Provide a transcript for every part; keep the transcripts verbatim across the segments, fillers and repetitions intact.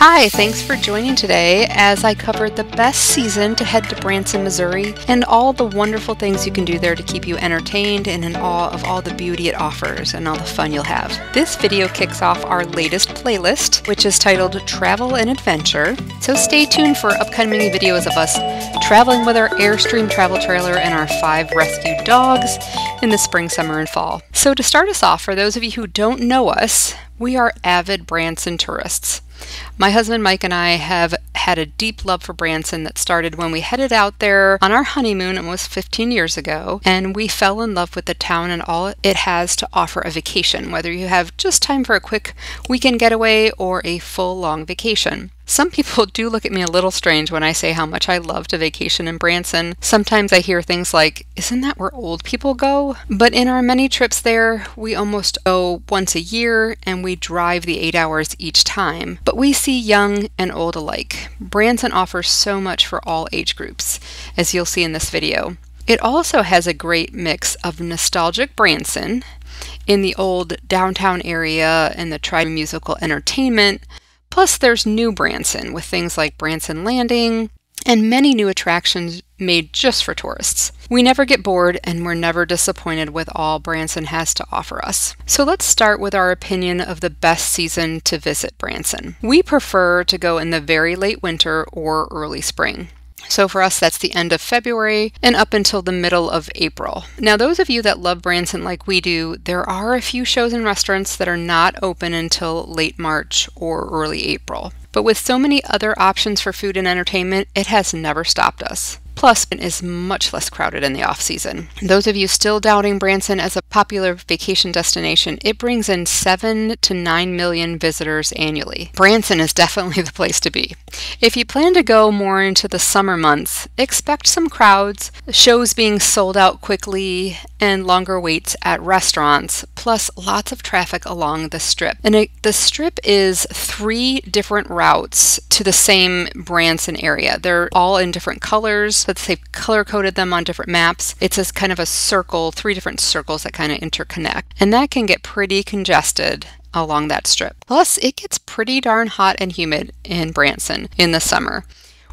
Hi, thanks for joining today as I covered the best season to head to Branson, Missouri, and all the wonderful things you can do there to keep you entertained and in awe of all the beauty it offers and all the fun you'll have. This video kicks off our latest playlist, which is titled Travel and Adventure, so stay tuned for upcoming videos of us traveling with our Airstream travel trailer and our five rescued dogs in the spring, summer, and fall. So to start us off, for those of you who don't know us, we are avid Branson tourists. My husband Mike and I have had a deep love for Branson that started when we headed out there on our honeymoon almost fifteen years ago, and we fell in love with the town and all it has to offer a vacation, whether you have just time for a quick weekend getaway or a full long vacation. Some people do look at me a little strange when I say how much I love to vacation in Branson. Sometimes I hear things like, isn't that where old people go? But in our many trips there, we almost go once a year and we drive the eight hours each time. But we see young and old alike. Branson offers so much for all age groups, as you'll see in this video. It also has a great mix of nostalgic Branson in the old downtown area and the tried musical entertainment. Plus, there's new Branson with things like Branson Landing and many new attractions made just for tourists. We never get bored and we're never disappointed with all Branson has to offer us. So let's start with our opinion of the best season to visit Branson. We prefer to go in the very late winter or early spring. So for us, that's the end of February and up until the middle of April. Now, those of you that love Branson like we do, there are a few shows and restaurants that are not open until late March or early April. But with so many other options for food and entertainment, it has never stopped us. Plus, it is much less crowded in the off-season. Those of you still doubting Branson as a popular vacation destination, it brings in seven to nine million visitors annually. Branson is definitely the place to be. If you plan to go more into the summer months, expect some crowds, shows being sold out quickly, and longer waits at restaurants, plus lots of traffic along the Strip. And it, the Strip is three different routes to the same Branson area. They're all in different colors. Let's say color-coded them on different maps. It's as kind of a circle, three different circles that kind of interconnect. And that can get pretty congested along that strip. Plus, it gets pretty darn hot and humid in Branson in the summer.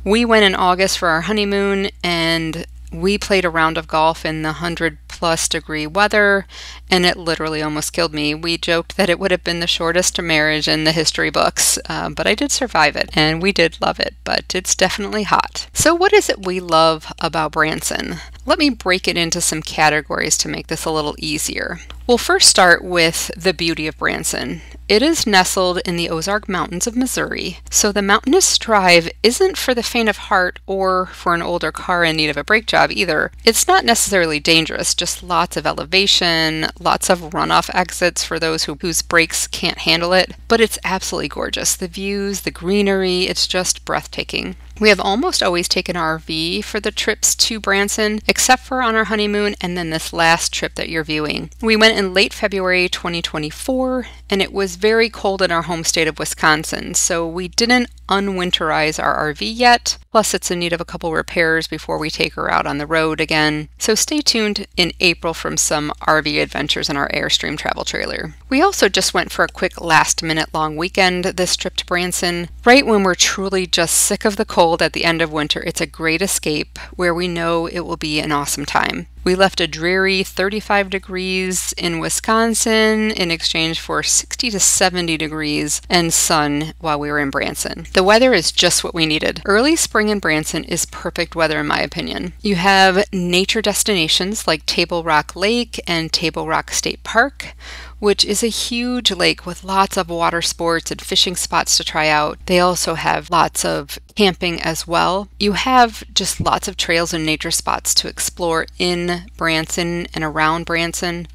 We went in August for our honeymoon and we played a round of golf in the one hundred plus degree weather and it literally almost killed me. We joked that it would have been the shortest marriage in the history books, um, but I did survive it and we did love it, but it's definitely hot. So what is it we love about Branson? Let me break it into some categories to make this a little easier. We'll first start with the beauty of Branson. It is nestled in the Ozark Mountains of Missouri, so the mountainous drive isn't for the faint of heart or for an older car in need of a brake job either. It's not necessarily dangerous, just lots of elevation, lots of runoff exits for those who, whose brakes can't handle it, but it's absolutely gorgeous. The views, the greenery, it's just breathtaking. We have almost always taken our R V for the trips to Branson, except for on our honeymoon and then this last trip that you're viewing. We went in late February twenty twenty-four, and it was very cold in our home state of Wisconsin, so we didn't unwinterize our R V yet. Plus, it's in need of a couple repairs before we take her out on the road again. So stay tuned in April from some R V adventures in our Airstream travel trailer. We also just went for a quick last-minute long weekend this trip to Branson. Right when we're truly just sick of the cold at the end of winter, it's a great escape where we know it will be an awesome time. We left a dreary thirty-five degrees in Wisconsin in exchange for sixty to seventy degrees and sun while we were in Branson. The weather is just what we needed. Early spring in Branson is perfect weather in my opinion. You have nature destinations like Table Rock Lake and Table Rock State Park, which is a huge lake with lots of water sports and fishing spots to try out. They also have lots of camping as well. You have just lots of trails and nature spots to explore in Branson and around Branson.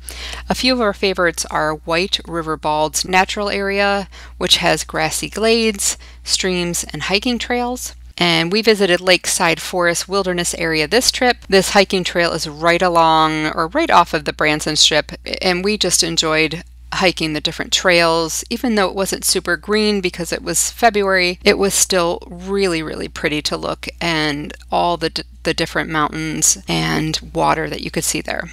A few of our favorites are White River Balds Natural Area, which has grassy glades, streams, and hiking trails. And we visited Lakeside Forest Wilderness Area this trip. This hiking trail is right along or right off of the Branson Strip, and we just enjoyed hiking the different trails. Even though it wasn't super green because it was February, it was still really, really pretty to look, and all the, d the different mountains and water that you could see there.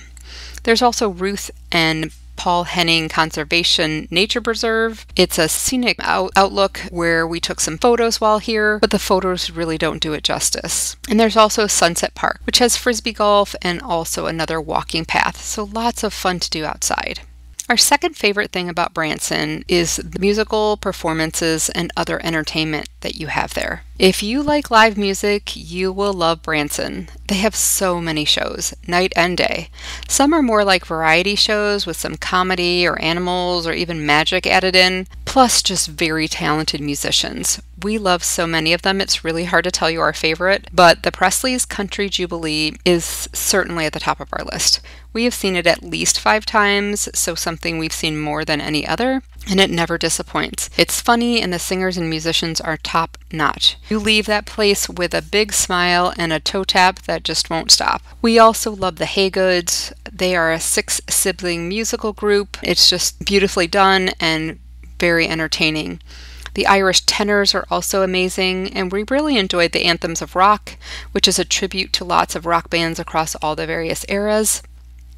There's also Ruth and Paul Henning Conservation Nature Preserve. It's a scenic out outlook where we took some photos while here, but the photos really don't do it justice. And there's also Sunset Park, which has frisbee golf and also another walking path, so lots of fun to do outside. Our second favorite thing about Branson is the musical performances and other entertainment that you have there. If you like live music, you will love Branson. They have so many shows, night and day. Some are more like variety shows with some comedy or animals or even magic added in, plus just very talented musicians. We love so many of them, it's really hard to tell you our favorite, but the Presley's Country Jubilee is certainly at the top of our list. We have seen it at least five times, so something we've seen more than any other, and it never disappoints. It's funny, and the singers and musicians are top notch. You leave that place with a big smile and a toe tap that just won't stop. We also love the Haygoods. They are a six-sibling musical group. It's just beautifully done and very entertaining. The Irish Tenors are also amazing, and we really enjoyed the Anthems of Rock, which is a tribute to lots of rock bands across all the various eras.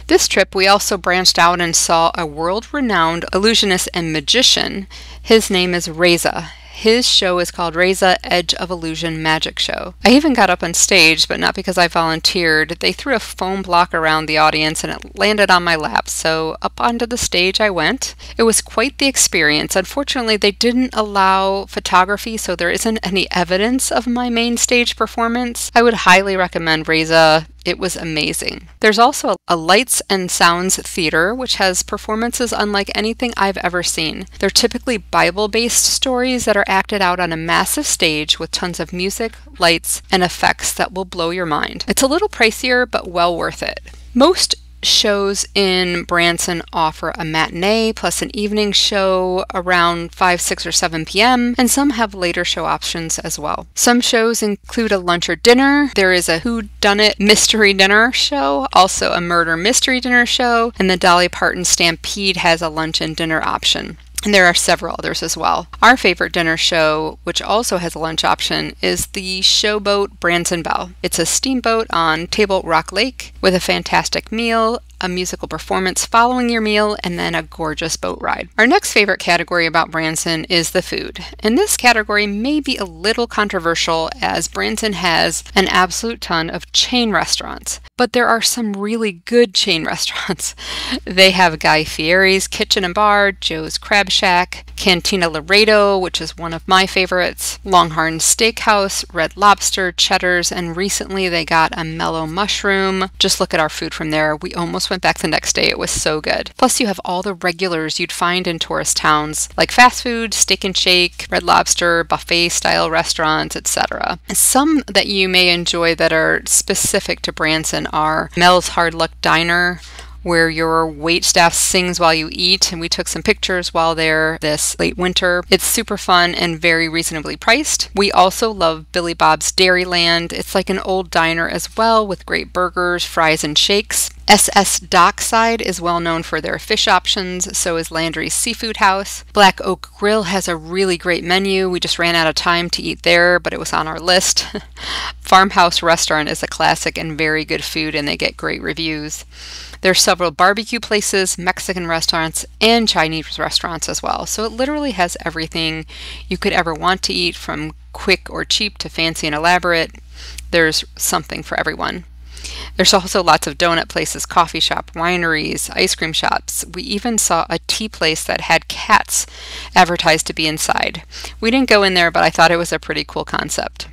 This trip, we also branched out and saw a world-renowned illusionist and magician. His name is Reza. His show is called Reza, Edge of Illusion Magic Show. I even got up on stage, but not because I volunteered. They threw a foam block around the audience and it landed on my lap, so up onto the stage I went. It was quite the experience. Unfortunately, they didn't allow photography, so there isn't any evidence of my main stage performance. I would highly recommend Reza. It was amazing. There's also a Lights and Sounds Theatre, which has performances unlike anything I've ever seen. They're typically Bible-based stories that are acted out on a massive stage with tons of music, lights, and effects that will blow your mind. It's a little pricier, but well worth it. Most shows in Branson offer a matinee plus an evening show around five, six, or seven p m, and some have later show options as well. Some shows include a lunch or dinner. There is a Whodunit mystery dinner show, also a murder mystery dinner show, and the Dolly Parton Stampede has a lunch and dinner option. And there are several others as well. Our favorite dinner show, which also has a lunch option, is The Showboat Branson Belle. It's a steamboat on Table Rock Lake with a fantastic meal, a musical performance following your meal, and then a gorgeous boat ride. Our next favorite category about Branson is the food. And this category may be a little controversial as Branson has an absolute ton of chain restaurants, but there are some really good chain restaurants. They have Guy Fieri's Kitchen and Bar, Joe's Crab Shack, Cantina Laredo, which is one of my favorites, Longhorn Steakhouse, Red Lobster, Cheddars, and recently they got a Mellow Mushroom. Just look at our food from there. We almost went back the next day. It was so good. Plus you have all the regulars you'd find in tourist towns like fast food, Steak and Shake, Red Lobster, buffet style restaurants, et cetera. Some that you may enjoy that are specific to Branson are Mel's Hard Luck Diner, where your waitstaff sings while you eat, and we took some pictures while there this late winter. It's super fun and very reasonably priced. We also love Billy Bob's Dairy Land. It's like an old diner as well with great burgers, fries, and shakes. S S Dockside is well known for their fish options, so is Landry's Seafood House. Black Oak Grill has a really great menu. We just ran out of time to eat there, but it was on our list. Farmhouse Restaurant is a classic and very good food, and they get great reviews. There's several barbecue places, Mexican restaurants, and Chinese restaurants as well. So it literally has everything you could ever want to eat, from quick or cheap to fancy and elaborate. There's something for everyone. There's also lots of donut places, coffee shop, wineries, ice cream shops. We even saw a tea place that had cats advertised to be inside. We didn't go in there, but I thought it was a pretty cool concept.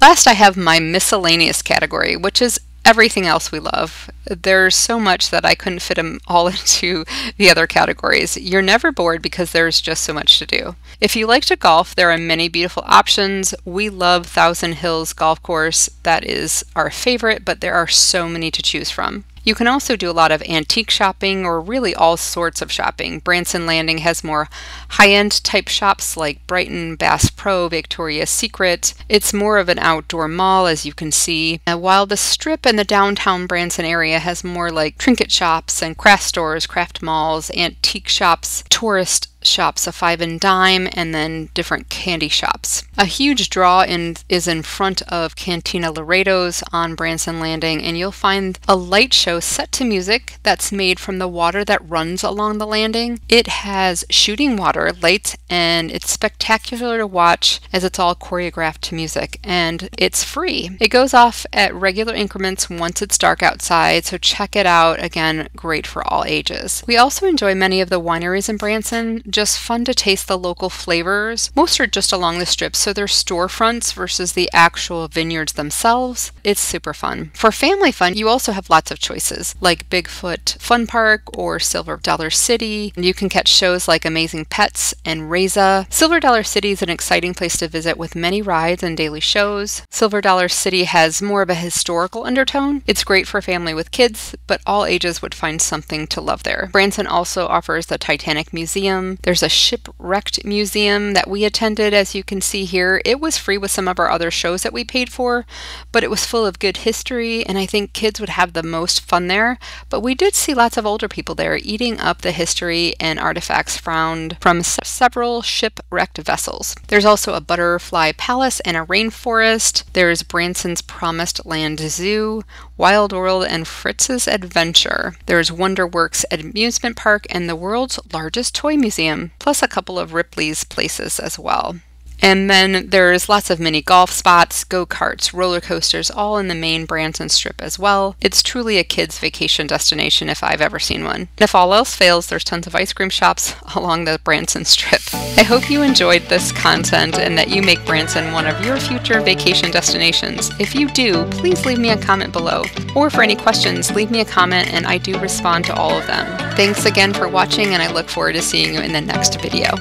Last, I have my miscellaneous category, which is everything else we love. There's so much that I couldn't fit them all into the other categories. You're never bored because there's just so much to do. If you like to golf, there are many beautiful options. We love Thousand Hills Golf Course. That is our favorite, but there are so many to choose from. You can also do a lot of antique shopping or really all sorts of shopping. Branson Landing has more high-end type shops like Brighton, Bass Pro, Victoria's Secret. It's more of an outdoor mall, as you can see, and while the Strip and the downtown Branson area has more like trinket shops and craft stores, craft malls, antique shops, tourist shops, a five and dime, and then different candy shops. A huge draw in, is in front of Cantina Laredo's on Branson Landing, and you'll find a light show set to music that's made from the water that runs along the landing. It has shooting water lights, and it's spectacular to watch as it's all choreographed to music, and it's free. It goes off at regular increments once it's dark outside, so check it out. Again, great for all ages. We also enjoy many of the wineries in Branson, just fun to taste the local flavors. Most are just along the strip, so they're storefronts versus the actual vineyards themselves. It's super fun. For family fun, you also have lots of choices, like Bigfoot Fun Park or Silver Dollar City. You can catch shows like Amazing Pets and Reza. Silver Dollar City is an exciting place to visit with many rides and daily shows. Silver Dollar City has more of a historical undertone. It's great for family with kids, but all ages would find something to love there. Branson also offers the Titanic Museum. There's a shipwrecked museum that we attended, as you can see here. It was free with some of our other shows that we paid for, but it was full of good history, and I think kids would have the most fun there. But we did see lots of older people there eating up the history and artifacts found from several shipwrecked vessels. There's also a butterfly palace and a rainforest. There's Branson's Promised Land Zoo, Wild World, and Fritz's Adventure. There's Wonderworks Amusement Park and the world's largest toy museum, plus a couple of Ripley's places as well. And then there's lots of mini golf spots, go-karts, roller coasters, all in the main Branson Strip as well. It's truly a kids' vacation destination if I've ever seen one. And if all else fails, there's tons of ice cream shops along the Branson Strip. I hope you enjoyed this content and that you make Branson one of your future vacation destinations. If you do, please leave me a comment below. Or for any questions, leave me a comment and I do respond to all of them. Thanks again for watching, and I look forward to seeing you in the next video.